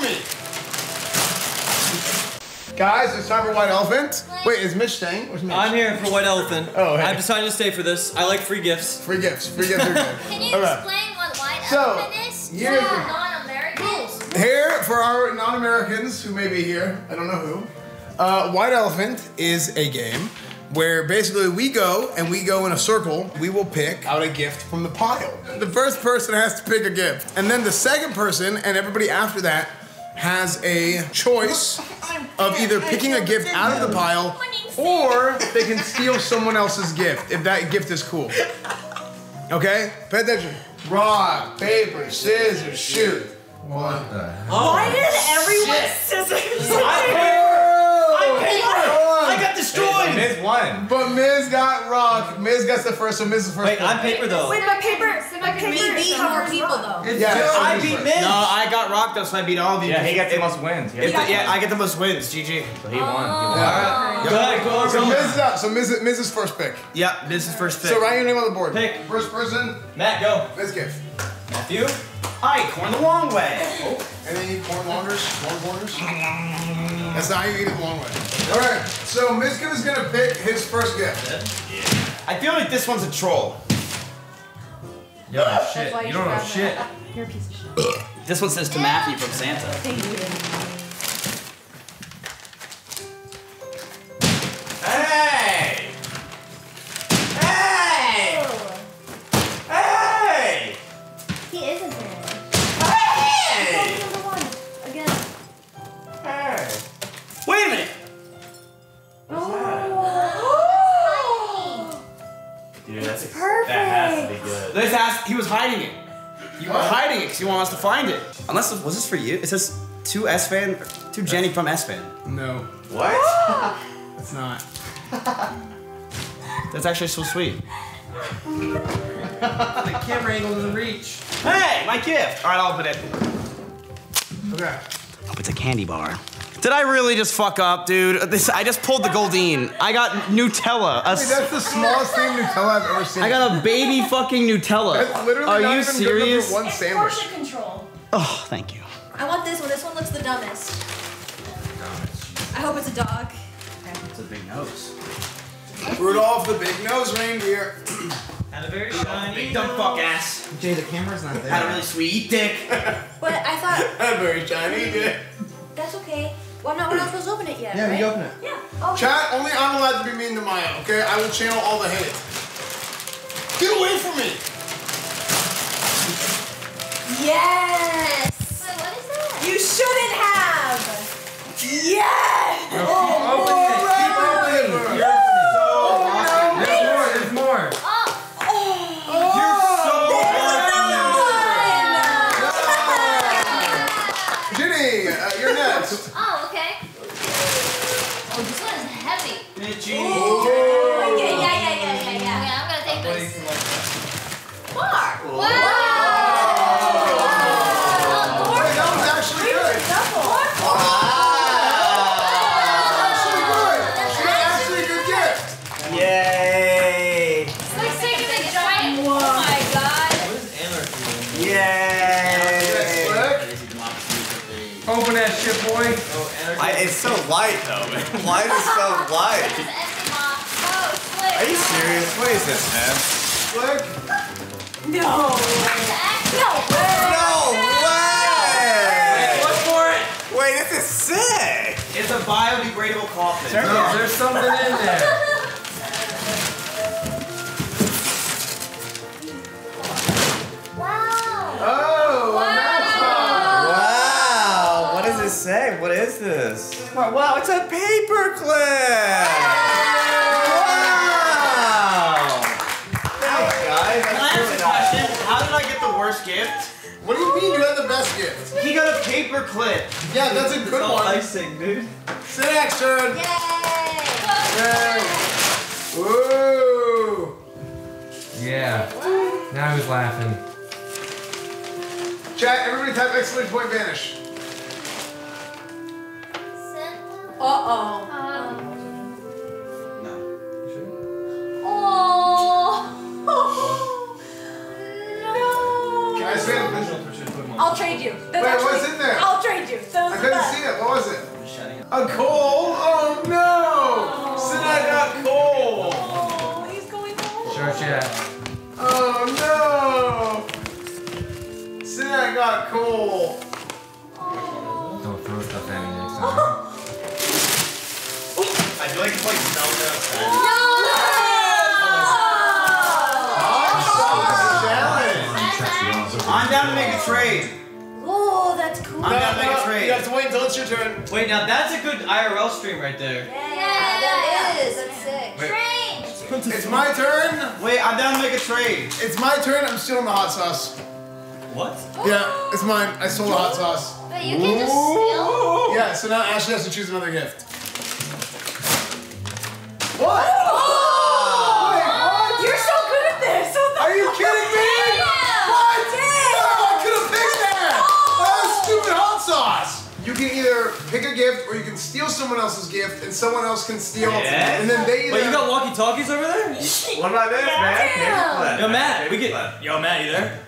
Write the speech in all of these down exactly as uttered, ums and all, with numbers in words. me. Guys, it's time for White Elephant. Wait, is Mitch staying? Where's Mitch? I'm here for White Elephant. Oh, hey. I've decided to stay for this. I like free gifts. Free gifts. Free gifts are good. Can you okay. explain what White so, Elephant is? Yeah. yeah. Non-Americans. Here, for our non-Americans who may be here, I don't know who, uh, White Elephant is a game where basically we go and we go in a circle. We will pick out a gift from the pile. The first person has to pick a gift. And then the second person and everybody after that has a choice of either picking a gift out of the pile or they can steal someone else's gift if that gift is cool. Okay? Pay attention. Rock, paper, scissors, shoot. What the hell? Why did everyone scissors? I paid. I got destroyed! Miz won. But Miz got rocked. Miz gets the first, so Miz is the first. Wait, I'm paper though. Wait, my paper. So my paper. We beat more people though. Yeah, I beat Miz. No, I got rocked though, so I beat all of you. Yeah, he got the most wins. Yeah, I get the most wins. G G. So he won. Alright. Good, go, So Miz is up. So Miz is first pick. Yep, Miz is first pick. So write your name on the board. Pick. First person. Matt, go. Mizkif. Matthew. I corn the long way. Oh, and then you corn longers, long corners. That's not how you eat it the long way. All right, so Mizkif is gonna pick his first gift. Yeah. I feel like this one's a troll. Yo, oh, shit. You, you don't know shit. That. You're a piece of shit. This one says to Matthew from Santa. Thank you. Hey! Hey! Oh. Hey! He isn't there. Wait a minute! Oh! Dude, that's perfect. That has to be good. This has, he was hiding it. You were hiding it because you want us to find it. Unless, was this for you? It says to Esfand, to Jenny from Esfand. No. What? That's not. That's actually so sweet. The camera angle doesn't reach. Hey, my gift! All right, I'll open it. Okay. Oh, it's a candy bar. Did I really just fuck up, dude? This, I just pulled the Goldeen. I got Nutella. I mean, that's the smallest thing Nutella I've ever seen. I got a baby fucking Nutella. That's literally Are not you even serious? Good one it's sandwich. Portion control. Oh, thank you. I want this one. This one looks the dumbest. I hope it's a dog. It's a big nose. Rudolph the big nose reindeer. Had a very shiny Big dumb fuck ass. Jay, the camera's not there. Had a really sweet dick. But I thought. Had a very shiny dick. That's okay. Well, not one else open it yet. Yeah, right? You open it. Yeah. Oh, chat, only I'm allowed to be mean to Maya, okay? I will channel all the hate. Get away from me! Yes! Wait, what is that? You shouldn't have! Yes! Oh, oh, keep opening! Keep opening! You're so awesome! There's more, there's more! Oh! Oh! oh. You're so awesome! Jinny, uh, you're next! Ooh. Yeah, yeah, yeah, yeah, yeah. Okay, I'm gonna take this. Four. Wow. Wow. Oh, four. Wait, that was actually we good. Double. Four. Four. Wow. That's actually good. She got actually a good gift. Yay. It's like taking a giant. Oh my god. What is anarchy? Yay. Open that shit, boy. Oh, anarchy. I, it's so light though. Why is it so light? Are you serious? What is this, man? Flick? No! No way! No way! Wait, look for it! Wait, this is sick! It's a biodegradable coffin. There no. is. There's something in there. Wow! Oh! Wow! Wow! What does it say? What is this? Wow, wow, it's a paper clip! Wow. Gift? What do you mean you had the best gift? He got a paper clip. Yeah, that's a good it's all one. Icing, dude. Sit action. Yay! Yay! Woo! Yeah. What? Now he's laughing. Chat, everybody type exclamation point vanish. Uh oh. Um. No. You sure? Oh. I'll trade you. That's Wait, actually, what's in there? I'll trade you. Thumbs I couldn't up. see it. What was it? A coal? Oh no! Oh. Sinai got coal. Oh, he's going home. Sure, yeah. Oh no! Sinai got coal. Oh. Don't throw stuff at me next time. Oh. I feel like it's like melted outside. No! I'm down to make a trade. Oh, that's cool. I'm no, down to make no, a trade. You have to wait until it's your turn. Wait, now that's a good I R L stream right there. Yeah, yeah, yeah that yeah. is. That's sick. Wait. Trade! It's my turn. Wait, I'm down to make a trade. It's my turn. I'm stealing the hot sauce. What? Yeah, it's mine. I stole the hot sauce. But you can just steal? Yeah, so now Ashley has to choose another gift. What? Oh! Wait, what? You're so good at this. Are you kidding me? You can either pick a gift, or you can steal someone else's gift, and someone else can steal, yes. and then they either- Wait, you got walkie-talkies over there? What about this, yeah, man? Damn. Yo, Matt, we get- Yo, Matt, you there?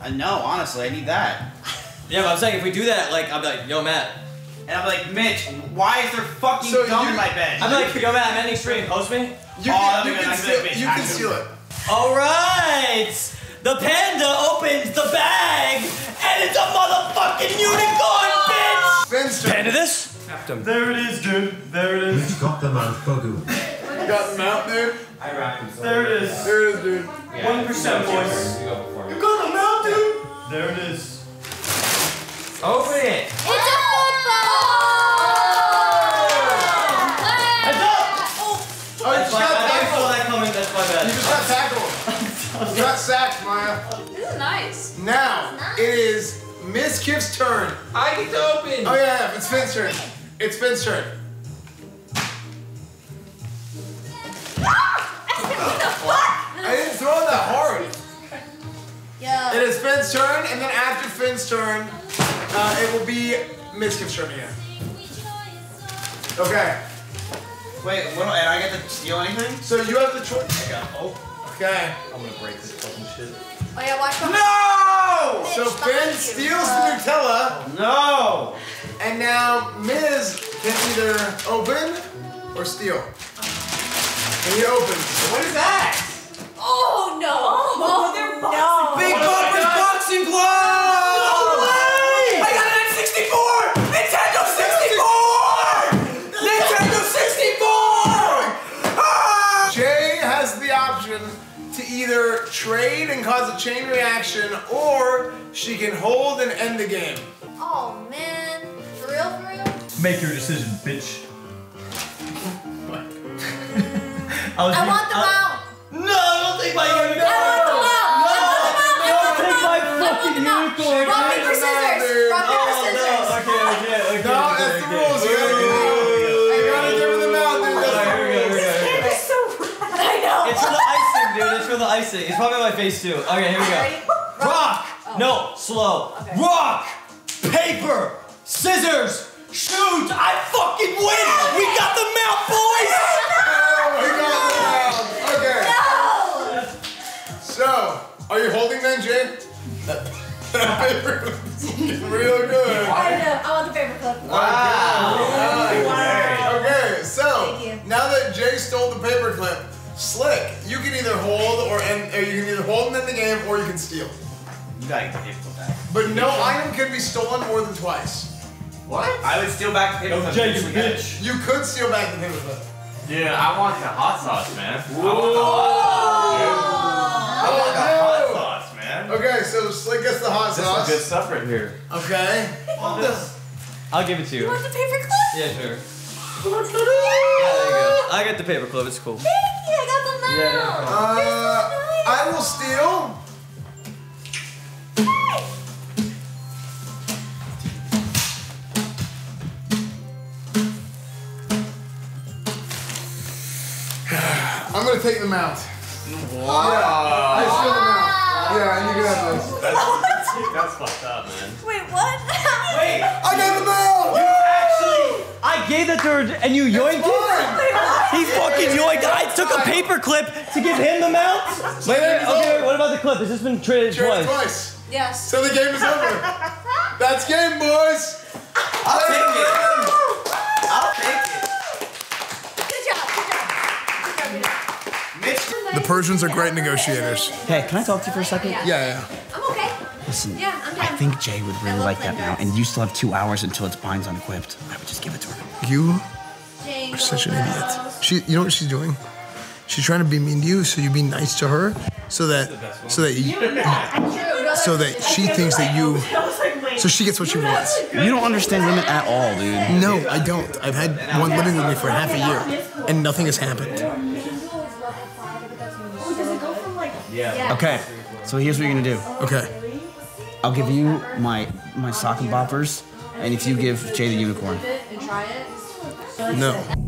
Uh, no, honestly, I need that. Yeah, but I'm saying, if we do that, like, I'll be like, yo, Matt. And I'll be like, Mitch, why is there fucking so gum in my bed? I'll be like, yo, Matt, I'm ending stream, host me? You oh, can, you can, steal, like, you can steal it. Alright! The panda opens the bag, and it's a motherfucking unicorn, bitch! Finster. Panda this? There it is, dude. There it is. He's got them out, Fugu. Got them out, dude. I rock him so There it is. There it is, dude. One percent, boys. You got them out, dude. There it is. Open it. It's a football. Heads up! Oh, oh that's my bad. I saw that coming. That's my bad. You just got tackled. You got sacked, Maya. This is nice. Now, nice. It is Mizkif's turn. I get to open. Oh, yeah, it's Finn's turn. It's Finn's turn. What the fuck? I didn't throw that hard. Yeah. It is Finn's turn, and then after Finn's turn, uh, it will be Mizkif's turn again. Okay. Wait, what do, and I get to steal anything? So you have the choice. I got, oh. Okay. I'm gonna break this fucking shit. Oh yeah, watch my- No! Bitch, so Finn steals the Nutella. No! And now Miz can either open or steal. And he opens. What is that? Oh no! Oh, they're boxing gloves! Big Bopper's boxing gloves! No way! I got an N sixty-four! Nintendo sixty-four! Nintendo sixty-four! Ah! Jay has the option to either trade and cause a chain reaction, or she can hold and end the game. Oh man, for real, for real? Make your decision, bitch. I, was I want them I out! No, I don't take my unicorn! I want them out! No, I don't take my fucking unicorn! Rock, paper, scissors! Rock, paper, scissors! Oh, no, okay, okay, okay. No, that's the rules, you gotta do it. You gotta give them out, dude. This game is so bad. I know. It's not Dude, let's feel the icing. It's probably my face too. Okay, here we go. Rock! Rock. Oh. No, slow. Okay. Rock! Paper! Scissors! Shoot! I fucking win! We got the mouth, boys! Oh, we got the mouth. Okay. No! So, are you holding then, Jay? Real good. I know. I want the paper clip. Wow. Wow. wow. Okay, so, now that Jay stole the paper clip, Slick, you can either hold or end, or you can either hold and end the game, or you can steal. You gotta get the back. But no item can be stolen more than twice. What? I would steal back the paperclip. Jake, you bitch. You could steal back the paperclip. Yeah, I want the hot sauce, man. Whoa. I want the hot sauce, man. I want the hot sauce, man. Okay, so Slick gets the hot sauce. This is good stuff right here. Okay. Hold this. I'll give it to you. You want the paperclip? Yeah, sure. Yeah, there you go. I got the paperclip. It's cool. Thank you. I got them now. Yeah, no uh, nice. I will steal. Hey. I'm gonna take them out. Wow. Yeah, I steal them out. Yeah, and you can have this. That's, that's fucked up, man. Wait, what? Wait. I got them out. You actually. I gave that to her and you yoinked it? He fucking yoinked. I took a paper clip to give him the mount? Wait, wait, okay, what about the clip? Has this been traded twice? Traded twice. Yes. So the game is over. That's game, boys. Persians are great negotiators. Hey, can I talk to you for a second? Yeah, yeah. I'm okay. Listen, yeah, I'm I think Jay would really like that now, and you still have two hours until its binds unequipped. I would just give it to her. You are such an idiot. She, you know what she's doing? She's trying to be mean to you, so you be nice to her, so that, so that, you, so that she thinks that you, so she gets what she wants. You don't understand women at all, dude. No, I don't. I've had one living with me for half a year, and nothing has happened. Okay, so here's what you're gonna do. Okay. I'll give you my my sock and boppers, and if you give Jay the unicorn. No.